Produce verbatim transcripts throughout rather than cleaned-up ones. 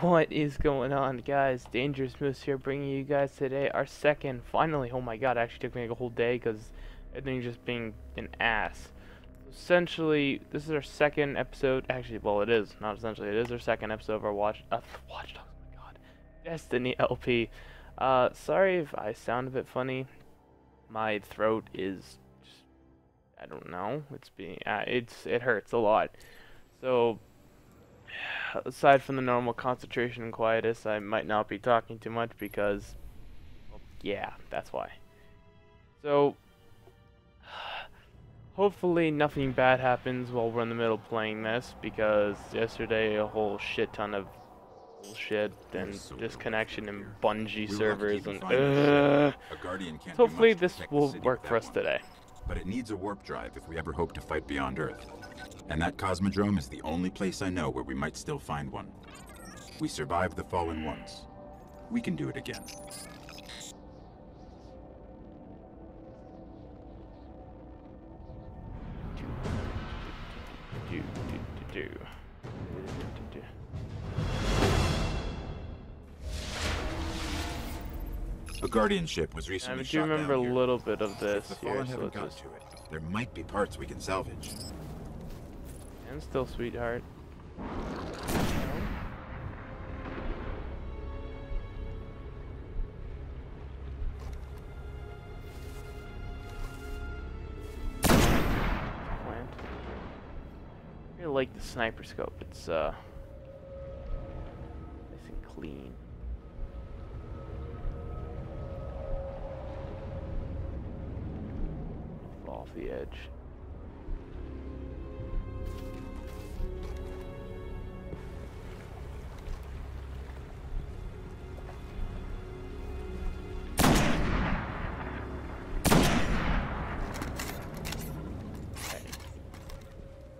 What is going on, guys? Dangerous Moose here, bringing you guys today our second, finally, oh my god, it actually took me like a whole day because everything just being an ass. Essentially, this is our second episode, actually, well, it is, not essentially, it is our second episode of our Watch, uh, Watch Dogs, oh my god, Destiny L P. Uh, sorry if I sound a bit funny, my throat is, just, I don't know, it's being, uh, it's, it hurts a lot, so... Aside from the normal concentration and quietus, I might not be talking too much because, well, yeah, that's why. So, hopefully nothing bad happens while we're in the middle of playing this, because yesterday a whole shit ton of bullshit and disconnection and Bungie servers and uh, hopefully this will work for us today. But it needs a warp drive if we ever hope to fight beyond Earth. And that cosmodrome is the only place I know where we might still find one. We survived the Fallen once. We can do it again. A guardian ship was recently shot down here. I do remember a little bit of this. If the Fallen haven't got to it, there might be parts we can salvage. And still, sweetheart. I really like the sniper scope. It's uh, nice and clean. Fall off the edge.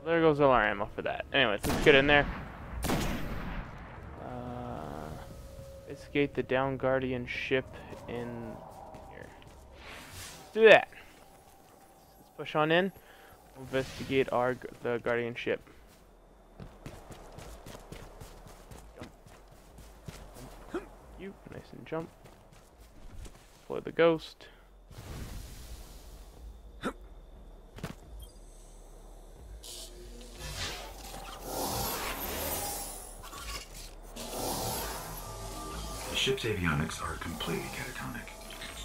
There goes all our ammo for that. Anyways, let's get in there. Uh, escape the down guardian ship in here. Let's do that. Let's push on in. We'll investigate our the guardian ship. Jump. You nice and jump. Deploy the ghost. The ship's avionics are completely catatonic,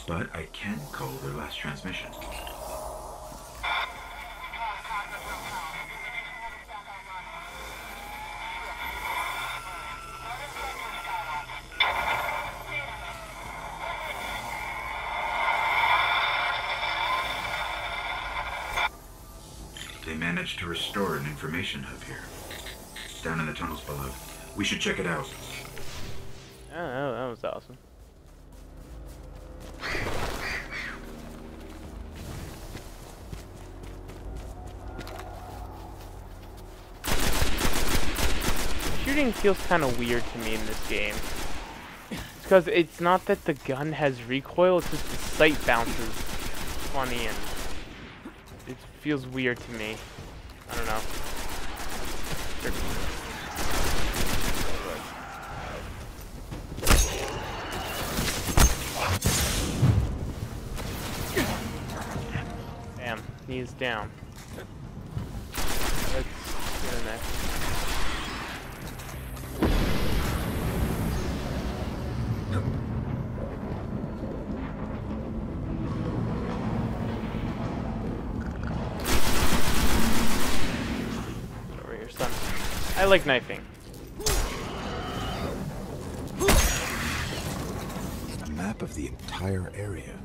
but I can call their last transmission. They managed to restore an information hub here, down in the tunnels below. We should check it out. Oh, that was awesome. Shooting feels kind of weird to me in this game. Because it's, it's not that the gun has recoil, it's just the sight bounces funny and it feels weird to me. I don't know. Sure. Knees down. Let's get in there. Over here, son. I like knifing. A map of the entire area.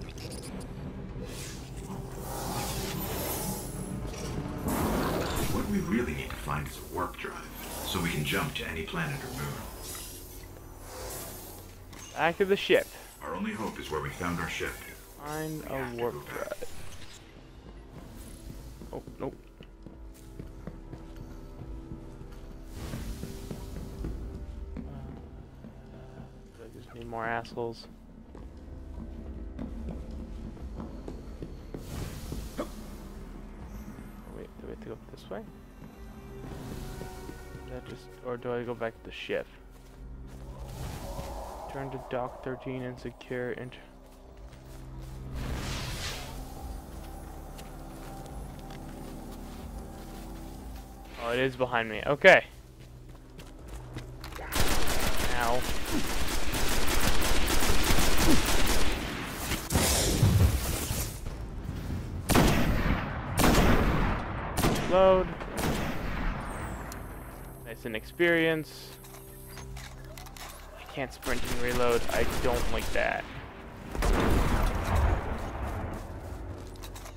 We really need to find is a warp drive, so we can jump to any planet or moon. Back to the ship. Our only hope is where we found our ship. Find a warp drive. Oh, nope. Uh, I just need more assholes. To go up this way? Is that just, or do I go back to the ship? Return to dock thirteen and secure enter. Oh, it is behind me. Okay. Ow. Load. Nice and experience. I can't sprint and reload. I don't like that.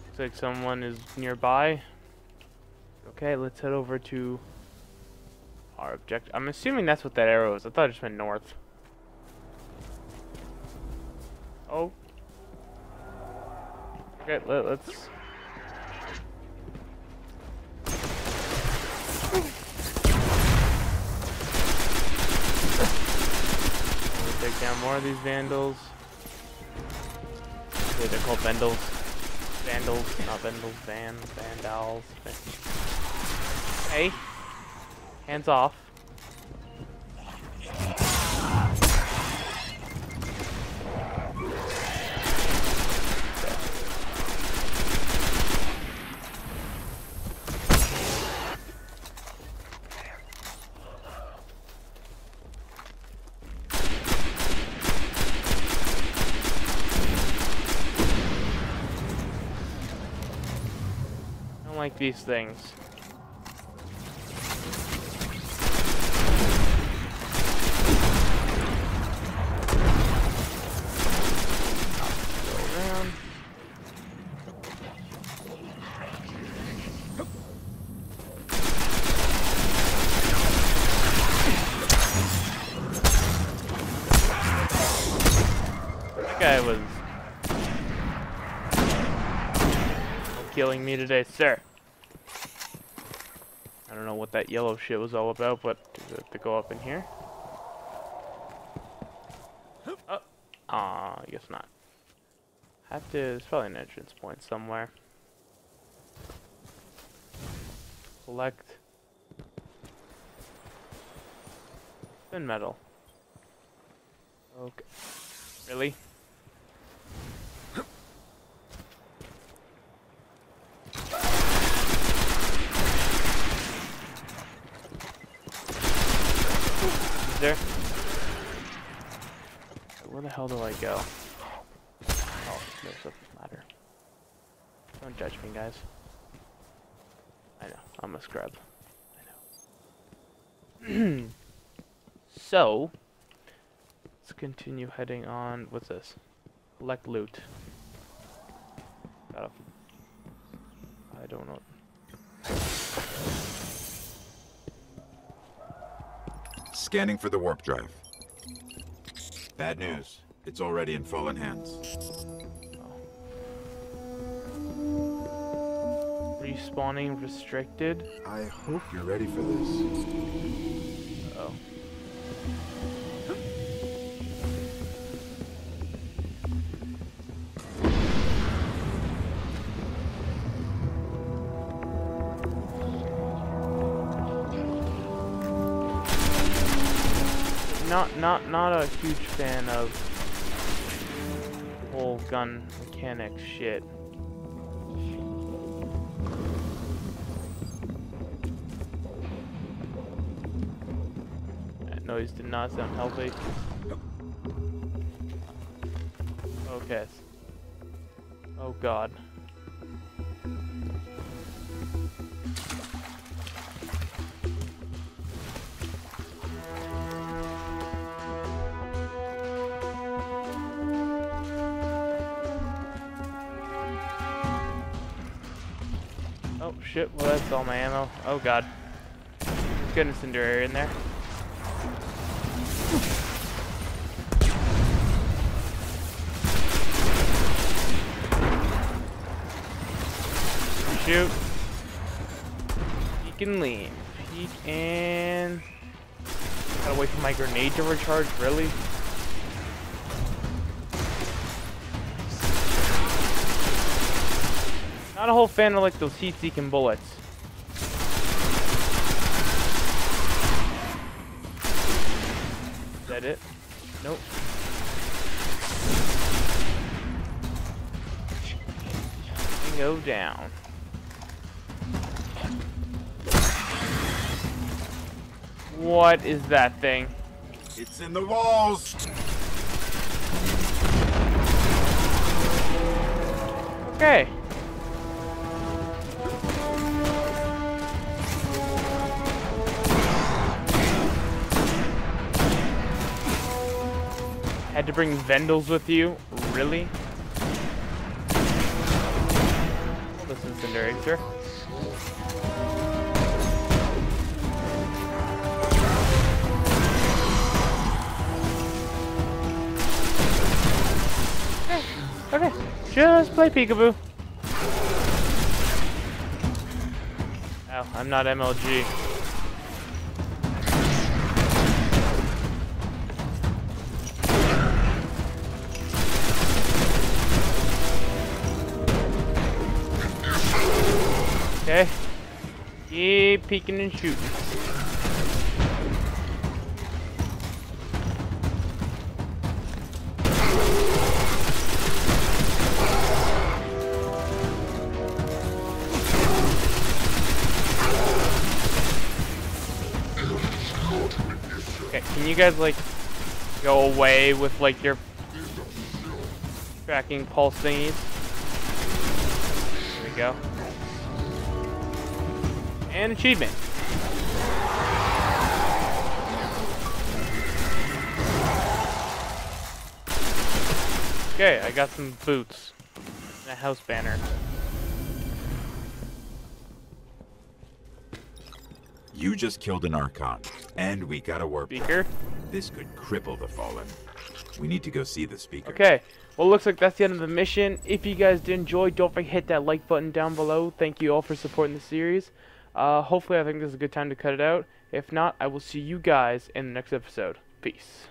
Looks like someone is nearby. Okay, let's head over to our objective. I'm assuming that's what that arrow is. I thought it just went north. Oh. Okay, let, let's... We'll take down more of these vandals. Okay, they're called vandals. Vandals, not vandals, van, vandals. Hey, hands off. I don't like these things. Guy was killing me today, sir. I don't know what that yellow shit was all about, but does it have to go up in here? Oh, aw, I guess not. Have to. There's probably an entrance point somewhere. Collect thin metal. Okay. Really? There. Where the hell do I go? Oh, there's a ladder. Don't judge me, guys. I know, I'm a scrub. I know. So, let's continue heading on. What's this? Collect loot. Got a, I don't know. Scanning for the warp drive. Bad news. It's already in Fallen hands. Oh. Respawning restricted. I hope you're ready for this. Uh oh. Not, not, not a huge fan of whole gun mechanic shit. That noise did not sound healthy. Okay. Oh god. Oh shit, well that's all my ammo. Oh god. Let's get an incendiary in there. Shoot. Peek and lean. Peek and... Gotta wait for my grenade to recharge, really? Not a whole fan of like those heat-seeking bullets. Is that it? Nope. You go down. What is that thing? It's in the walls. Okay. Had to bring vandals with you? Really? This incinerator. Okay, just play peekaboo. Oh, I'm not M L G. Okay, keep peeking and shooting. Can you guys like go away with like your tracking pulse thingies? There we go. And achievement. Okay, I got some boots and a house banner. You just killed an archon, and we got a warp beacon. This could cripple the fallen. We need to go see the speaker. Okay, well, looks like that's the end of the mission. If you guys did enjoy, don't forget to hit that like button down below. Thank you all for supporting the series. Uh, hopefully, I think this is a good time to cut it out. If not, I will see you guys in the next episode. Peace.